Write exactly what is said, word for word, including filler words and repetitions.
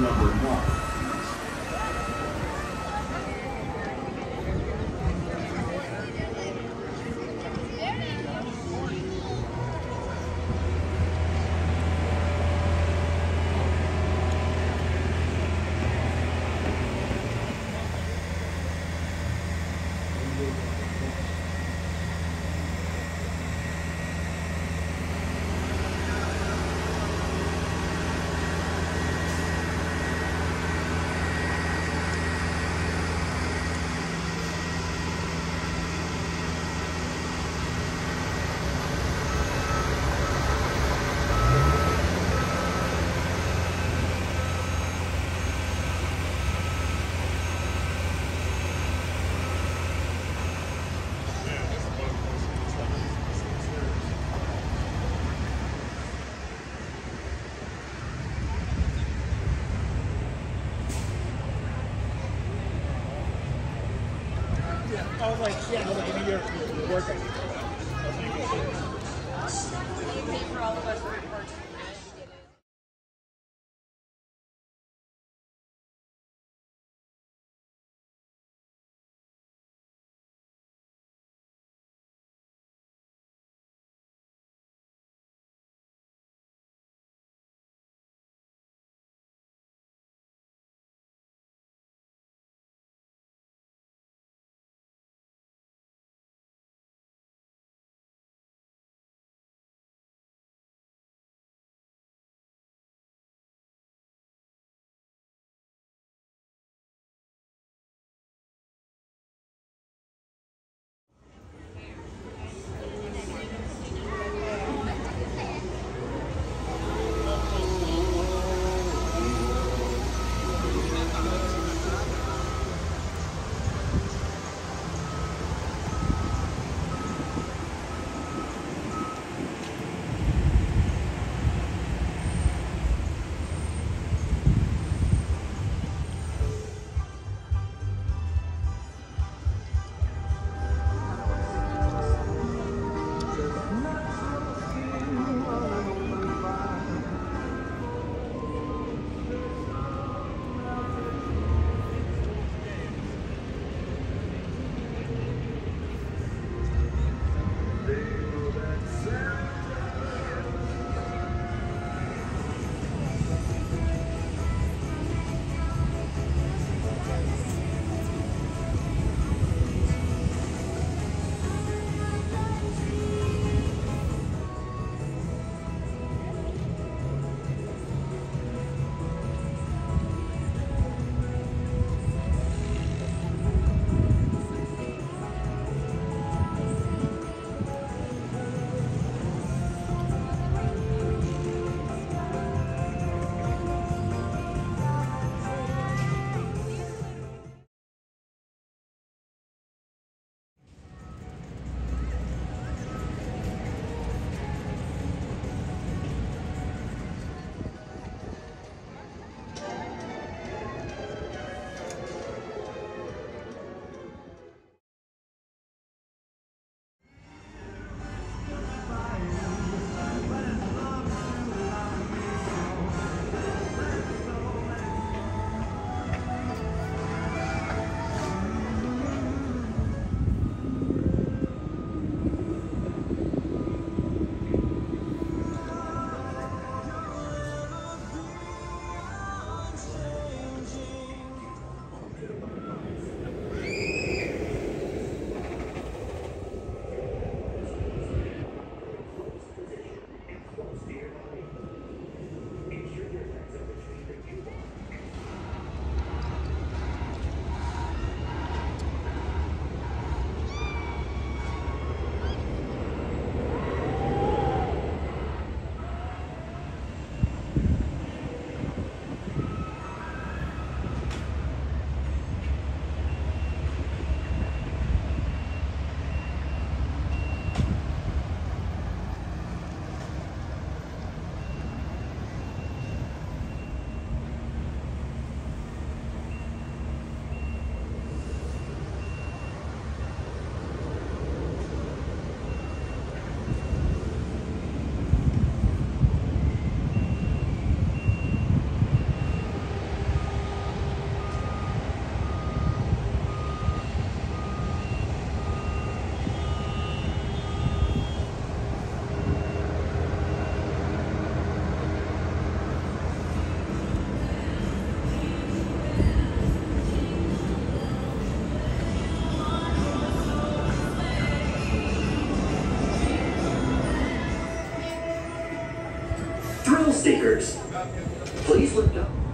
Row number one. I was like, yeah, no, like, you're working. For all of us who work. fingers. Please lift up.